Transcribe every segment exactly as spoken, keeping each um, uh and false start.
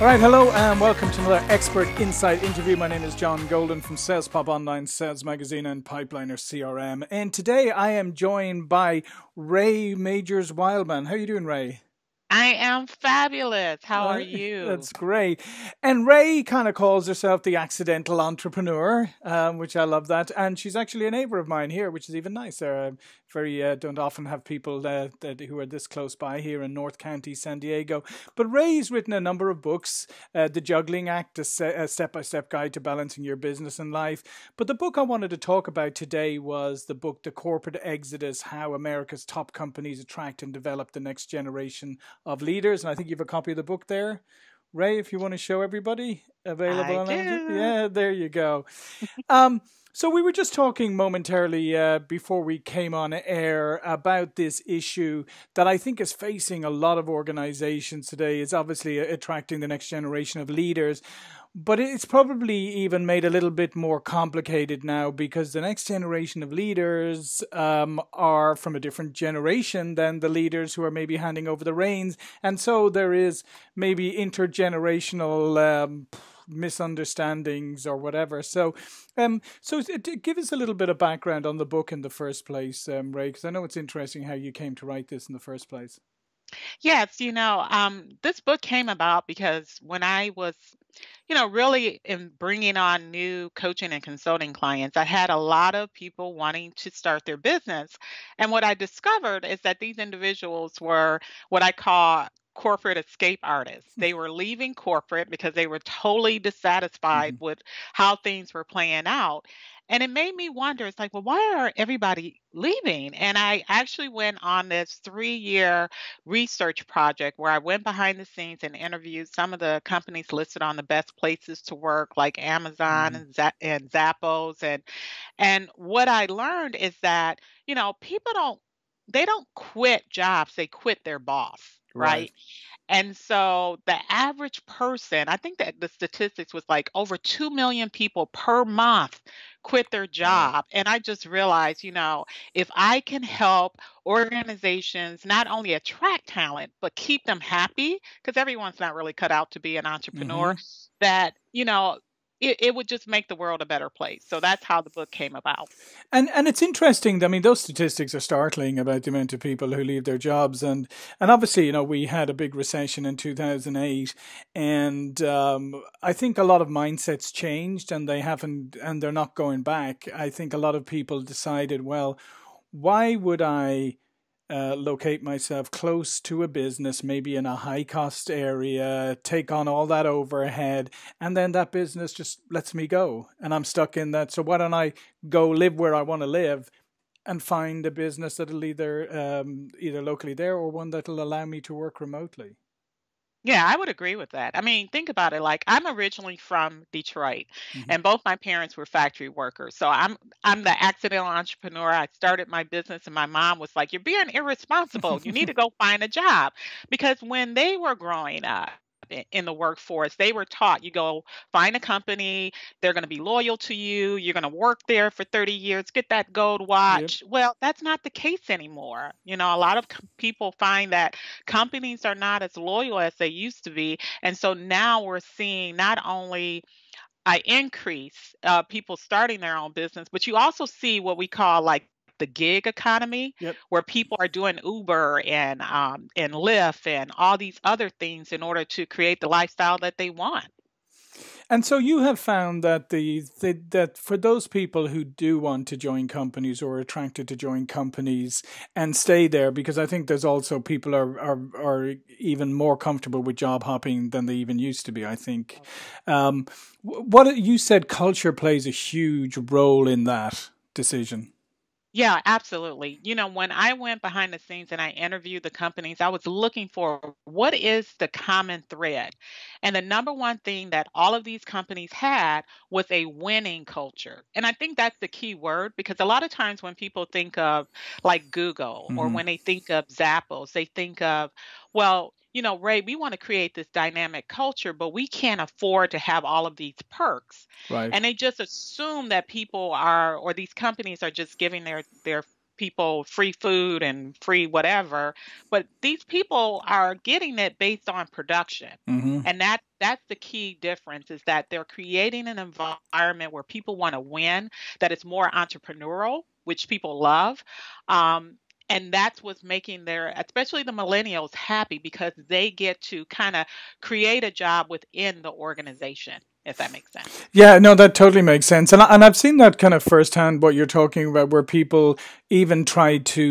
All right, hello and welcome to another Expert Insight interview. My name is John Golden from SalesPop Online, Sales Magazine and Pipeliner C R M. And today I am joined by Rae Majors-Wildman. How are you doing, Rae? I am fabulous. How are you? That's great. And Rae kind of calls herself the accidental entrepreneur, um, which I love that. And she's actually a neighbor of mine here, which is even nicer. I very uh, don't often have people uh, that, who are this close by here in North County, San Diego. But Rae's written a number of books, uh, The Juggling Act, a step-by-step guide to balancing your business and life. But the book I wanted to talk about today was the book, The Corporate Exodus, How America's Top Companies Attract and Develop the Next Generation of Leaders. And I think you have a copy of the book there, Rae, if you want to show everybody. Available on Amazon. Yeah, there you go. um so we were just talking momentarily uh before we came on air about this issue that I think is facing a lot of organizations today. It's obviously attracting the next generation of leaders, but it's probably even made a little bit more complicated now because the next generation of leaders um, are from a different generation than the leaders who are maybe handing over the reins. And so there is maybe intergenerational um, misunderstandings or whatever. So um, so give us a little bit of background on the book in the first place, um, Rae, because I know it's interesting how you came to write this in the first place. Yes, you know, um, this book came about because when I was, you know, really in bringing on new coaching and consulting clients, I had a lot of people wanting to start their business. And what I discovered is that these individuals were what I call corporate escape artists. They were leaving corporate because they were totally dissatisfied mm-hmm. with how things were playing out. And it made me wonder, it's like, well, why are everybody leaving? And I actually went on this three-year research project where I went behind the scenes and interviewed some of the companies listed on the best places to work, like Amazon mm-hmm. and, Z and Zappos. And, and what I learned is that, you know, people don't, they don't quit jobs, they quit their boss. Right. right. And so the average person, I think that the statistics was like over two million people per month quit their job. And I just realized, you know, if I can help organizations not only attract talent, but keep them happy, because everyone's not really cut out to be an entrepreneur, mm-hmm. that, you know, It, it would just make the world a better place. So that's how the book came about. And and it's interesting. I mean, those statistics are startling about the amount of people who leave their jobs. And, and obviously, you know, we had a big recession in two thousand eight. And um, I think a lot of mindsets changed and they haven't, and they're not going back. I think a lot of people decided, well, why would I Uh, locate myself close to a business, maybe in a high cost area, take on all that overhead, and then that business just lets me go and I'm stuck in that. So why don't I go live where I want to live and find a business that'll either um, either locally there or one that'll allow me to work remotely? Yeah, I would agree with that. I mean, think about it. Like, I'm originally from Detroit, mm-hmm. and both my parents were factory workers. So I'm I'm the accidental entrepreneur. I started my business, and my mom was like, "You're being irresponsible. You need to go find a job," because when they were growing up in the workforce, they were taught, you go find a company, they're going to be loyal to you, you're going to work there for thirty years, get that gold watch. Yep. Well, that's not the case anymore. You know, a lot of people find that companies are not as loyal as they used to be. And so now we're seeing not only an increase uh, people starting their own business, but you also see what we call like the gig economy, yep. where people are doing Uber and um, and Lyft and all these other things in order to create the lifestyle that they want. And so you have found that the, the that for those people who do want to join companies or are attracted to join companies and stay there, because I think there's also people are are, are even more comfortable with job hopping than they even used to be, I think. Okay. Um, what you said, culture plays a huge role in that decision. Yeah, absolutely. You know, when I went behind the scenes and I interviewed the companies, I was looking for what is the common thread. And the number one thing that all of these companies had was a winning culture. And I think that's the key word, because a lot of times when people think of like Google mm-hmm. or when they think of Zappos, they think of, well, you know, Rae, we want to create this dynamic culture, but we can't afford to have all of these perks. Right. And they just assume that people are, or these companies are just giving their, their people free food and free whatever, but these people are getting it based on production. Mm-hmm. And that that's the key difference, is that they're creating an environment where people want to win, that it's more entrepreneurial, which people love. Um, And that's what's making their, especially the millennials, happy, because they get to kind of create a job within the organization, if that makes sense. Yeah, no, that totally makes sense. And, I, and I've seen that kind of firsthand, what you're talking about, where people even try to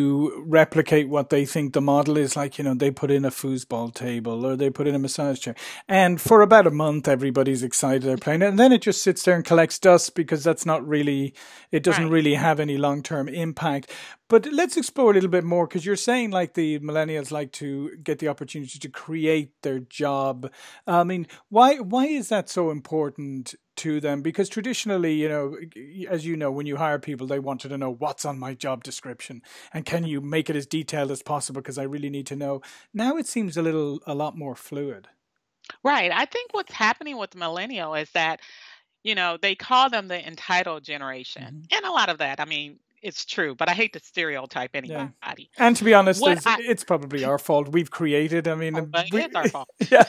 replicate what they think the model is like. You know, they put in a foosball table or they put in a massage chair. And for about a month, everybody's excited they're playing it. And then it just sits there and collects dust, because that's not really, it doesn't right. really have any long-term impact. But let's explore a little bit more, because you're saying like the millennials like to get the opportunity to create their job. I mean, why why is that so important to them? Because traditionally, you know, as you know, when you hire people, they wanted to know what's on my job description and can you make it as detailed as possible, because I really need to know. Now it seems a little, a lot more fluid. Right. I think what's happening with millennial is that, you know, they call them the entitled generation. Mm-hmm. And a lot of that, I mean, it's true, but I hate to stereotype anybody. Yeah. And to be honest, it's, I, it's probably our fault. We've created, I mean... Oh, we, it's our fault. Yeah.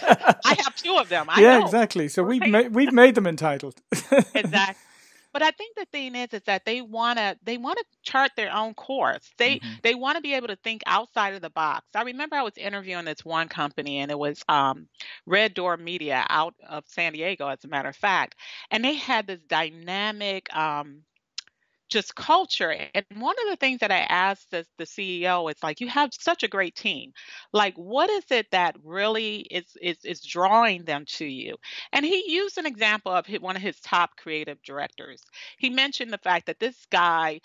I have two of them. I yeah, know. exactly. So right. we've, ma we've made them entitled. Exactly. But I think the thing is, is that they want to they want to chart their own course. They mm-hmm. they want to be able to think outside of the box. I remember I was interviewing this one company, and it was um, Red Door Media out of San Diego, as a matter of fact. And they had this dynamic... Um, just culture. And one of the things that I asked the, the C E O is like, you have such a great team. Like, what is it that really is, is, is drawing them to you? And he used an example of one of his top creative directors. He mentioned the fact that this guy,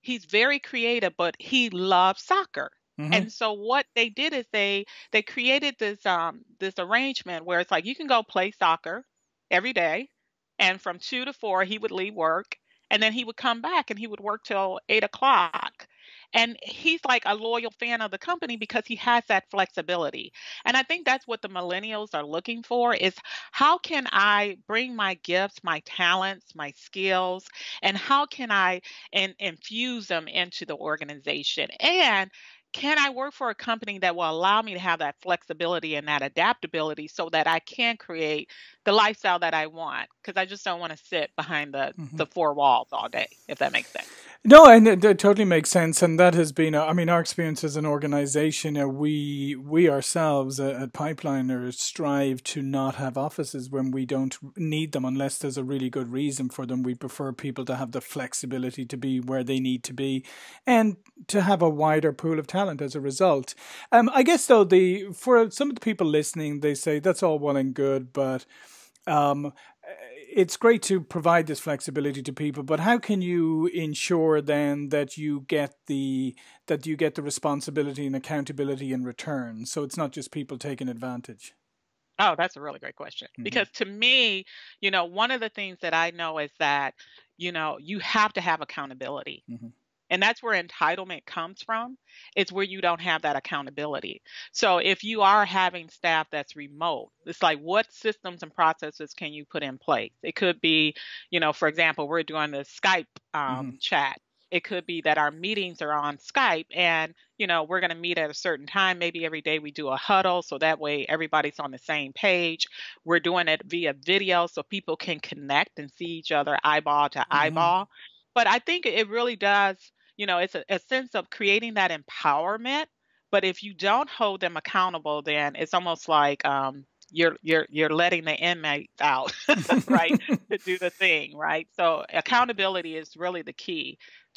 he's very creative, but he loves soccer. Mm-hmm. And so what they did is they, they created this, um, this arrangement where it's like, you can go play soccer every day. And from two to four, he would leave work. And then he would come back and he would work till eight o'clock. And he's like a loyal fan of the company because he has that flexibility. And I think that's what the millennials are looking for, is how can I bring my gifts, my talents, my skills, and how can I in, infuse them into the organization? And can I work for a company that will allow me to have that flexibility and that adaptability so that I can create the lifestyle that I want? Because I just don't want to sit behind the, mm-hmm. the four walls all day, if that makes sense. No, and it, it totally makes sense. And that has been, I mean, our experience as an organization, uh, we we ourselves uh, at Pipeliner strive to not have offices when we don't need them, unless there's a really good reason for them. We prefer people to have the flexibility to be where they need to be and to have a wider pool of talent as a result. Um, I guess, though, the for some of the people listening, they say that's all well and good, but... Um, it's great to provide this flexibility to people, but how can you ensure then that you get the that you get the responsibility and accountability in return, so it's not just people taking advantage? Oh, that's a really great question. Mm-hmm. Because to me, you know, one of the things that I know is that, you know, you have to have accountability. Mm-hmm. And that's where entitlement comes from. It's where you don't have that accountability. So if you are having staff that's remote, it's like, what systems and processes can you put in place? It could be, you know, for example, we're doing the Skype um, mm. chat. It could be that our meetings are on Skype and, you know, we're going to meet at a certain time. Maybe every day we do a huddle, so that way everybody's on the same page. We're doing it via video so people can connect and see each other eyeball to mm-hmm. eyeball. But I think it really does. You know, it's a, a sense of creating that empowerment. But if you don't hold them accountable, then it's almost like um, you're you're you're letting the inmates out, right, to do the thing, right? So accountability is really the key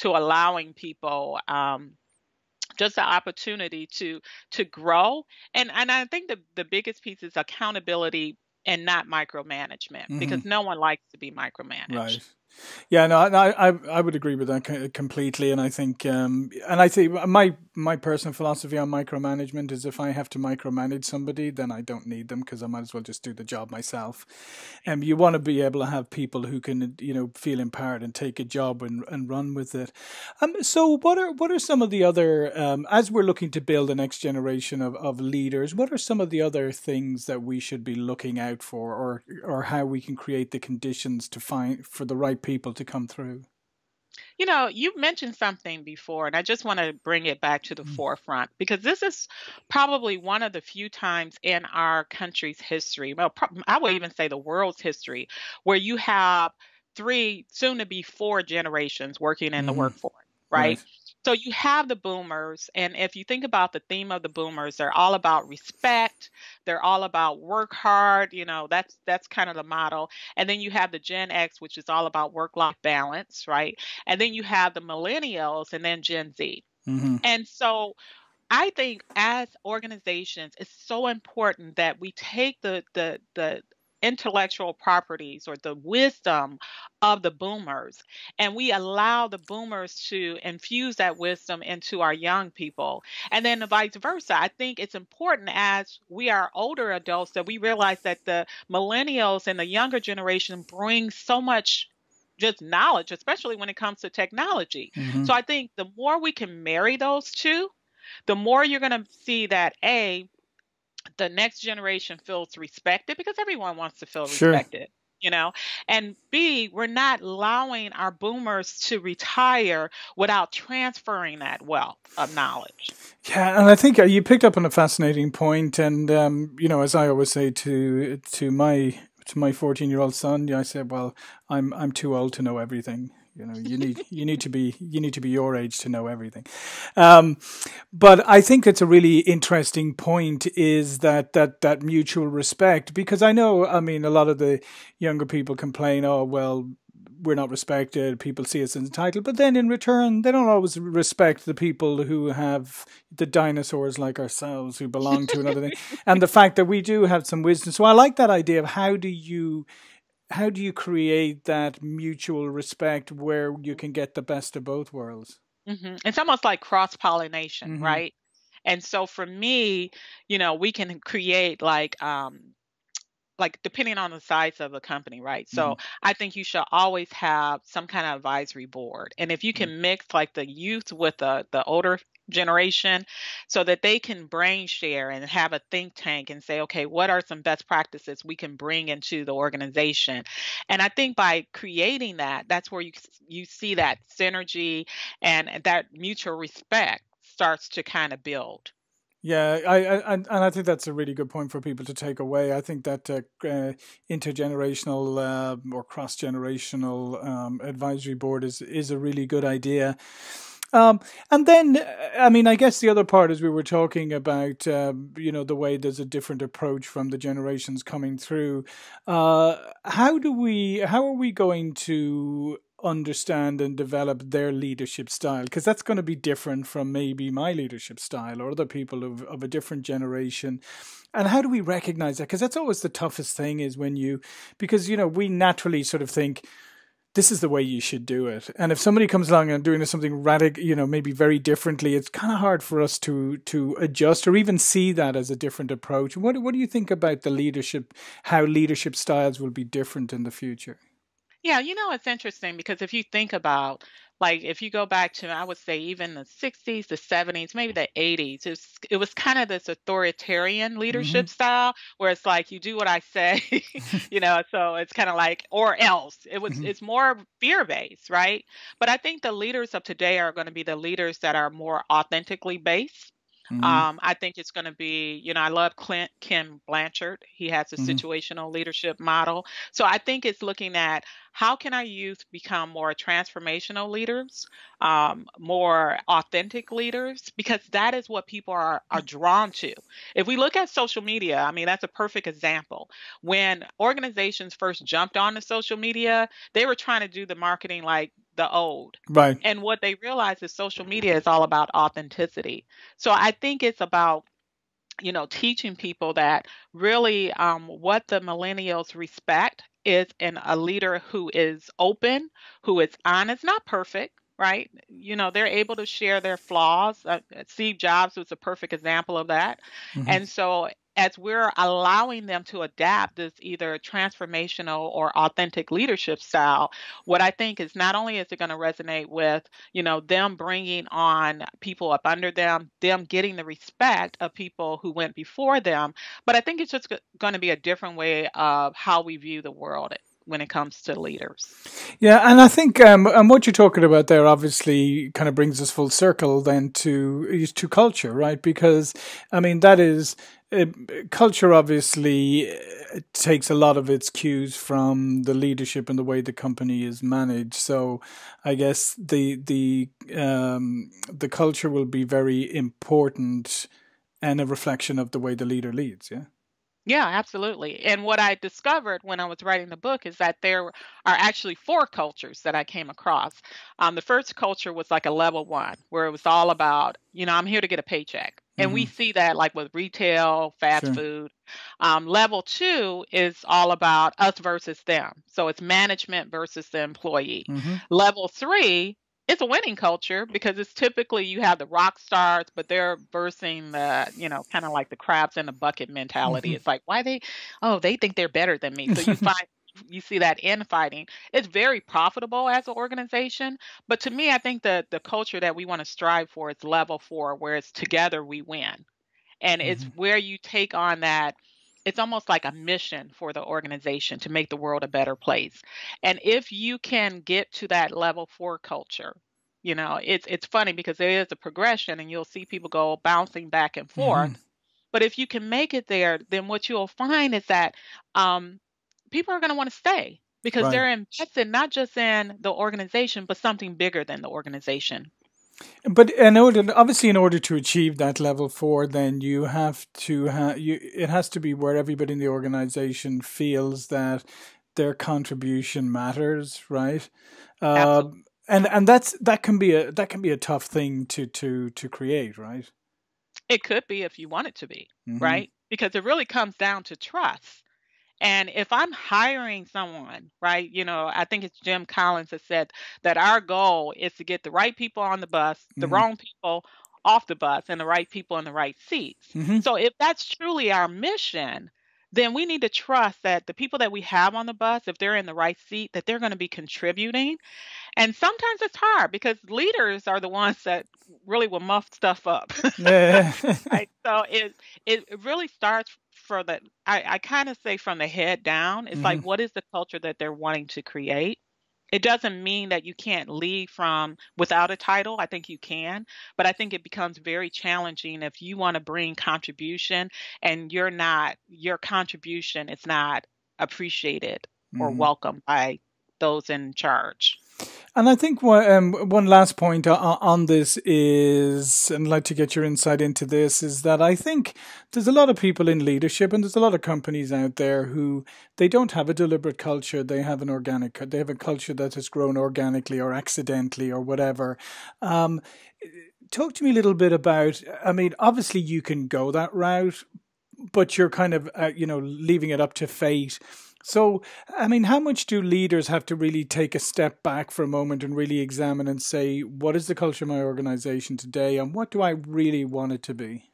to allowing people um, just the opportunity to to grow. And and I think the the biggest piece is accountability and not micromanagement, mm-hmm. because no one likes to be micromanaged. Right. Yeah, no, I, I I would agree with that completely, and I think, um, and I think my my personal philosophy on micromanagement is if I have to micromanage somebody, then I don't need them, because I might as well just do the job myself. And um, you want to be able to have people who can, you know, feel empowered and take a job and and run with it. Um, so what are what are some of the other um, as we're looking to build the next generation of of leaders? What are some of the other things that we should be looking out for, or or how we can create the conditions to find for the right people to come through? You know, you mentioned something before, and I just want to bring it back to the mm-hmm. forefront, because this is probably one of the few times in our country's history, well, pro- I would even say the world's history, where you have three, soon to be four generations working in the mm-hmm. workforce, right? Yes. So you have the boomers, and if you think about the theme of the boomers, they're all about respect. They're all about work hard. You know, that's that's kind of the model. And then you have the Gen X, which is all about work-life balance, right? And then you have the millennials and then Gen Z. Mm-hmm. And so I think as organizations, it's so important that we take the the the intellectual properties or the wisdom of the boomers, and we allow the boomers to infuse that wisdom into our young people, and then the vice versa. I think it's important as we are older adults that we realize that the millennials and the younger generation bring so much just knowledge, especially when it comes to technology. Mm-hmm. So I think the more we can marry those two, the more you're going to see that A, the next generation feels respected, because everyone wants to feel respected, sure. you know, and B, we're not allowing our boomers to retire without transferring that wealth of knowledge. Yeah. And I think you picked up on a fascinating point. And, um, you know, as I always say to, to my, to my fourteen year old son, I said, well, I'm, I'm too old to know everything. You know, you need you need to be you need to be your age to know everything, um, but I think it's a really interesting point is that that that mutual respect, because I know I mean a lot of the younger people complain, oh well, we're not respected, people see us as entitled, but then in return they don't always respect the people who have the dinosaurs like ourselves who belong to another thing, and the fact that we do have some wisdom. So I like that idea of how do you. How do you create that mutual respect where you can get the best of both worlds? Mm-hmm. It's almost like cross-pollination, mm-hmm. right? And so for me, you know, we can create like, um, like depending on the size of the company, right? So mm-hmm. I think you should always have some kind of advisory board. And if you can mm-hmm. mix like the youth with the, the older generation so that they can brain share and have a think tank and say, okay, what are some best practices we can bring into the organization? And I think by creating that, that's where you you see that synergy and that mutual respect starts to kind of build. Yeah, I, I and I think that's a really good point for people to take away. I think that uh, uh, intergenerational uh, or cross-generational um, advisory board is, is a really good idea. Um, and then, I mean, I guess the other part is we were talking about, uh, you know, the way there's a different approach from the generations coming through. Uh, how do we, how are we going to understand and develop their leadership style? Because that's going to be different from maybe my leadership style or other people of, of a different generation. And how do we recognize that? Because that's always the toughest thing is when you, because, you know, we naturally sort of think, this is the way you should do it. And if somebody comes along and doing something radical, you know, maybe very differently, it's kind of hard for us to to adjust or even see that as a different approach. What what do you think about the leadership, how leadership styles will be different in the future? Yeah, you know, it's interesting because if you think about, like, if you go back to, I would say, even the sixties, the seventies, maybe the eighties, it was, it was kind of this authoritarian leadership mm-hmm. style where it's like, you do what I say, you know, so it's kind of like, or else. It was, mm-hmm. it's more fear-based, right? But I think the leaders of today are going to be the leaders that are more authentically based. Mm-hmm. Um, I think it's going to be, you know, I love Clint, Kim Blanchard. He has a mm-hmm. situational leadership model. So I think it's looking at how can our youth become more transformational leaders, um, more authentic leaders, because that is what people are, are drawn to. If we look at social media, I mean, that's a perfect example. When organizations first jumped onto social media, they were trying to do the marketing like the old. Right. And what they realized is social media is all about authenticity. So I think it's about, you know, teaching people that really um, what the millennials respect is in a leader who is open, who is honest, not perfect, right? You know, they're able to share their flaws. Uh, Steve Jobs was a perfect example of that. Mm-hmm. And so as we're allowing them to adapt this either transformational or authentic leadership style, what I think is not only is it going to resonate with, you know, them bringing on people up under them, them getting the respect of people who went before them, but I think it's just going to be a different way of how we view the world when it comes to leaders. Yeah, and I think um, and what you're talking about there obviously kind of brings us full circle then to to culture, right? Because I mean that is. Culture obviously takes a lot of its cues from the leadership and the way the company is managed. So I guess the the um, the culture will be very important and a reflection of the way the leader leads. Yeah. Yeah, absolutely. And what I discovered when I was writing the book is that there are actually four cultures that I came across. Um, the first culture was like a level one, where it was all about, you know, I'm here to get a paycheck. And mm-hmm. we see that like with retail, fast sure. food. Um, level two is all about us versus them. So it's management versus the employee. Mm-hmm. Level three is a winning culture, because it's typically you have the rock stars, but they're versing the, you know, kind of like the crabs in the bucket mentality. Mm-hmm. It's like, why they, oh, they think they're better than me. So you find you see that infighting. It's very profitable as an organization. But to me, I think that the culture that we want to strive for is level four, where it's together we win. And mm-hmm. it's where you take on that. It's almost like a mission for the organization to make the world a better place. And if you can get to that level four culture, you know, it's it's funny because there is a progression and you'll see people go bouncing back and forth. Mm. But if you can make it there, then what you'll find is that um, people are going to want to stay, because right. they're invested not just in the organization, but something bigger than the organization. But in order, obviously, in order to achieve that level four, then you have to ha you. It has to be where everybody in the organization feels that their contribution matters, right? Uh, and and that's that can be a that can be a tough thing to to to create, right? It could be if you want it to be, mm-hmm. right? Because it really comes down to trust. And if I'm hiring someone, right, you know, I think it's Jim Collins that said that our goal is to get the right people on the bus, the mm-hmm. wrong people off the bus, and the right people in the right seats. Mm-hmm. So if that's truly our mission, then we need to trust that the people that we have on the bus, if they're in the right seat, that they're going to be contributing. And sometimes it's hard because leaders are the ones that really will muff stuff up. Yeah. Right? So it, it really starts for the, I, I kind of say from the head down. It's mm-hmm. like, what is the culture that they're wanting to create? It doesn't mean that you can't lead from without a title. I think you can, but I think it becomes very challenging if you want to bring contribution and you're not, your contribution is not appreciated mm-hmm. or welcomed by those in charge. And I think um, one last point on this is, and I'd like to get your insight into this, is that I think there's a lot of people in leadership and there's a lot of companies out there who they don't have a deliberate culture. They have an organic, they have a culture that has grown organically or accidentally or whatever. Um, talk to me a little bit about, I mean, obviously you can go that route, but you're kind of, uh, you know, leaving it up to fate. So, I mean, how much do leaders have to really take a step back for a moment and really examine and say, what is the culture of my organization today and what do I really want it to be?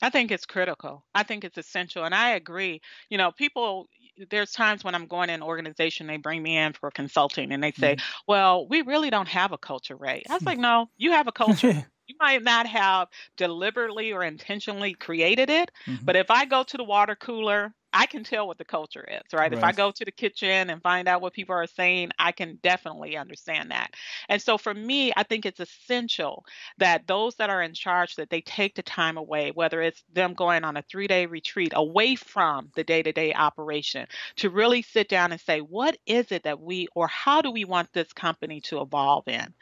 I think it's critical. I think it's essential. And I agree. You know, people, there's times when I'm going in an organization, they bring me in for consulting and they say, mm-hmm. well, we really don't have a culture, Rae. I was like, no, you have a culture. You might not have deliberately or intentionally created it, mm-hmm. but if I go to the water cooler, I can tell what the culture is, right? right? If I go to the kitchen and find out what people are saying, I can definitely understand that. And so for me, I think it's essential that those that are in charge, that they take the time away, whether it's them going on a three-day retreat away from the day-to-day operation, to really sit down and say, what is it that we, or how do we want this company to evolve in?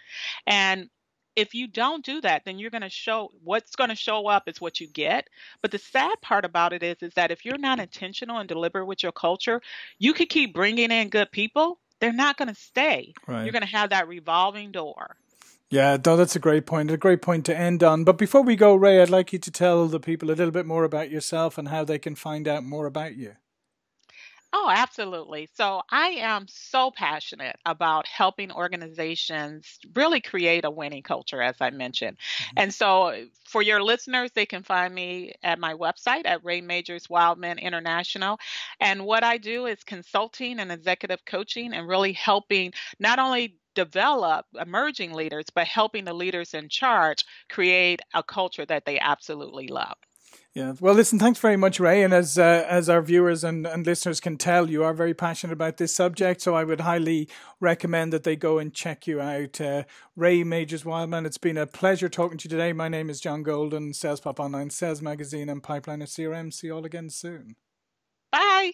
And if you don't do that, then you're going to show, what's going to show up is what you get. But the sad part about it is, is that if you're not intentional and deliberate with your culture, you could keep bringing in good people. They're not going to stay. Right. You're going to have that revolving door. Yeah, that's a great point, a great point to end on. But before we go, Rae, I'd like you to tell the people a little bit more about yourself and how they can find out more about you. Oh, absolutely. So I am so passionate about helping organizations really create a winning culture, as I mentioned. Mm-hmm. And so for your listeners, they can find me at my website at Rae Majors-Wildman International. And what I do is consulting and executive coaching and really helping not only develop emerging leaders, but helping the leaders in charge create a culture that they absolutely love. Yeah. Well, listen, thanks very much, Rae. And as uh, as our viewers and, and listeners can tell, you are very passionate about this subject. So I would highly recommend that they go and check you out. Uh, Rae Majors-Wildman, it's been a pleasure talking to you today. My name is John Golden, SalesPop Online, Sales Magazine and Pipeliner C R M. See you all again soon. Bye.